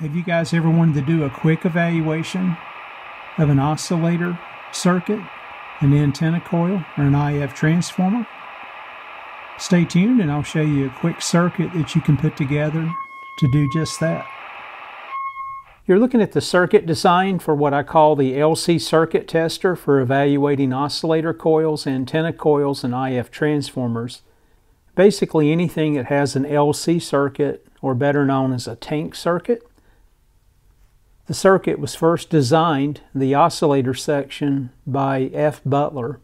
Have you guys ever wanted to do a quick evaluation of an oscillator circuit, an antenna coil, or an I.F. transformer? Stay tuned and I'll show you a quick circuit that you can put together to do just that. You're looking at the circuit design for what I call the LC circuit tester for evaluating oscillator coils, antenna coils, and I.F. transformers. Basically anything that has an LC circuit, or better known as a tank circuit. The circuit was first designed, the oscillator section, by F. Butler,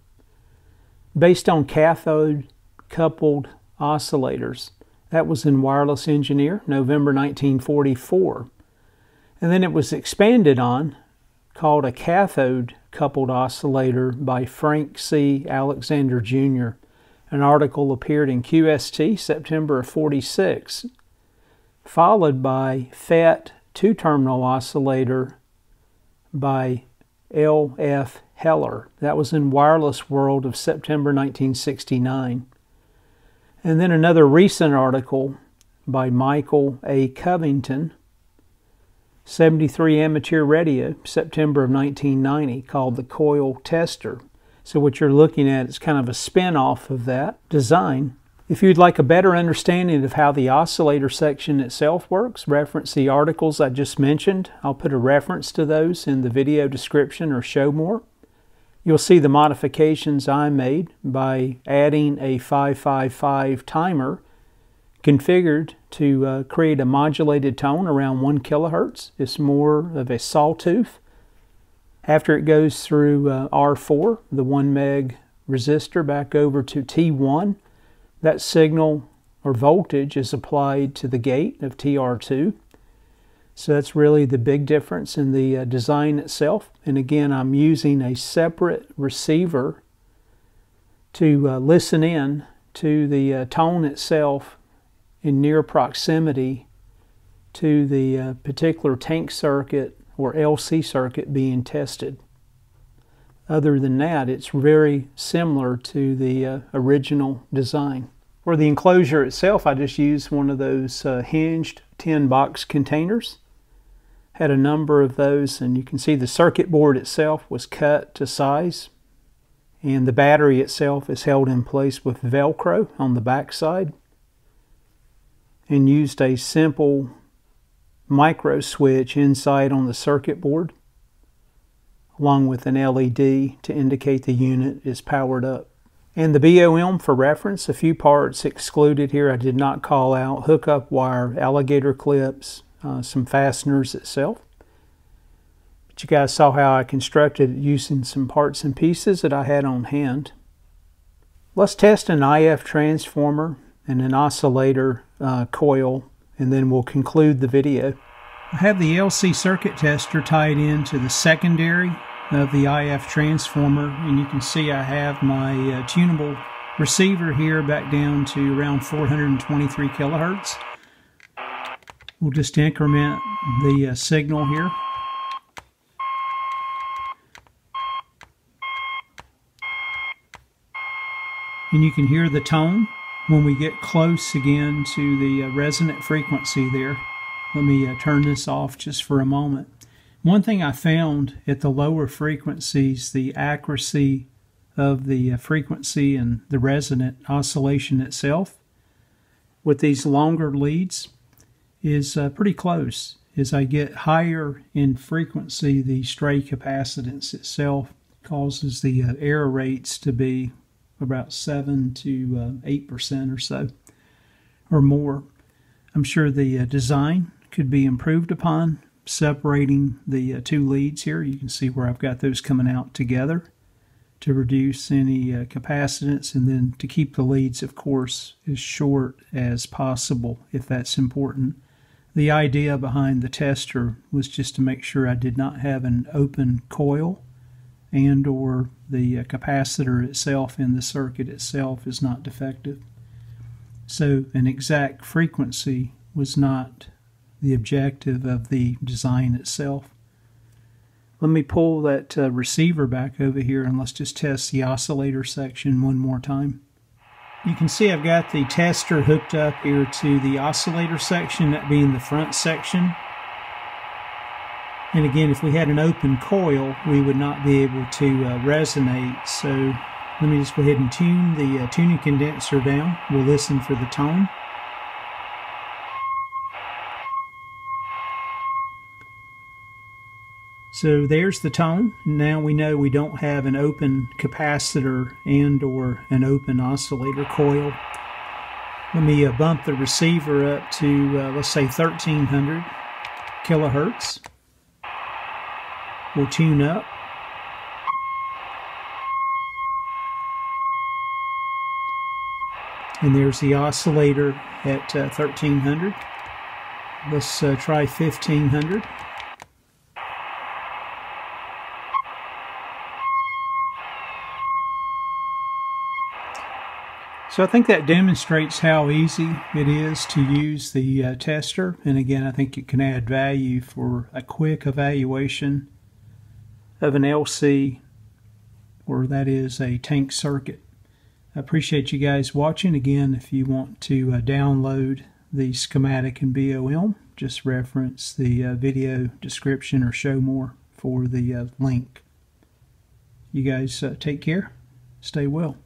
based on cathode-coupled oscillators. That was in Wireless Engineer, November 1944. And then it was expanded on, called a cathode-coupled oscillator by Frank C. Alexander Jr. An article appeared in QST, September of 46, followed by F.E.T. two-terminal oscillator by L. F. Heller. That was in Wireless World of September 1969. And then another recent article by Michael A. Covington, 73 Amateur Radio, September of 1990, called the Coil Tester. So what you're looking at is kind of a spin-off of that design. If you'd like a better understanding of how the oscillator section itself works, reference the articles I just mentioned. I'll put a reference to those in the video description or show more. You'll see the modifications I made by adding a 555 timer configured to create a modulated tone around 1 kilohertz. It's more of a sawtooth. After it goes through R4, the 1 meg resistor, back over to T1, that signal or voltage is applied to the gate of TR2. So that's really the big difference in the design itself. And again, I'm using a separate receiver to listen in to the tone itself in near proximity to the particular tank circuit or LC circuit being tested. Other than that, it's very similar to the original design. For the enclosure itself, I just used one of those hinged tin box containers. Had a number of those, and you can see the circuit board itself was cut to size, and the battery itself is held in place with Velcro on the back side, and used a simple micro switch inside on the circuit board, along with an LED to indicate the unit is powered up. And the BOM for reference, a few parts excluded here I did not call out: hookup wire, alligator clips, some fasteners itself. But you guys saw how I constructed it using some parts and pieces that I had on hand. Let's test an I.F. transformer and an oscillator coil, and then we'll conclude the video. I have the LC circuit tester tied into the secondary of the I.F. transformer, and you can see I have my tunable receiver here back down to around 423 kilohertz. We'll just increment the signal here. And you can hear the tone when we get close again to the resonant frequency there. Let me turn this off just for a moment. One thing I found at the lower frequencies, the accuracy of the frequency and the resonant oscillation itself with these longer leads is pretty close. As I get higher in frequency, the stray capacitance itself causes the error rates to be about 7 to 8% or so, or more. I'm sure the design could be improved upon, separating the two leads here. You can see where I've got those coming out together to reduce any capacitance, and then to keep the leads, of course, as short as possible if that's important. The idea behind the tester was just to make sure I did not have an open coil, and or the capacitor itself in the circuit itself is not defective. So an exact frequency was not the objective of the design itself. Let me pull that receiver back over here, and let's just test the oscillator section one more time. You can see I've got the tester hooked up here to the oscillator section, that being the front section. And again, if we had an open coil, we would not be able to resonate. So let me just go ahead and tune the tuning condenser down. We'll listen for the tone. So there's the tone. Now we know we don't have an open capacitor and or an open oscillator coil. Let me bump the receiver up to, let's say, 1300 kilohertz. We'll tune up. And there's the oscillator at 1300. Let's try 1500. So I think that demonstrates how easy it is to use the tester, and again I think it can add value for a quick evaluation of an LC, or that is a tank circuit. I appreciate you guys watching. Again, if you want to download the schematic in BOM, just reference the video description or show more for the link. You guys take care, stay well.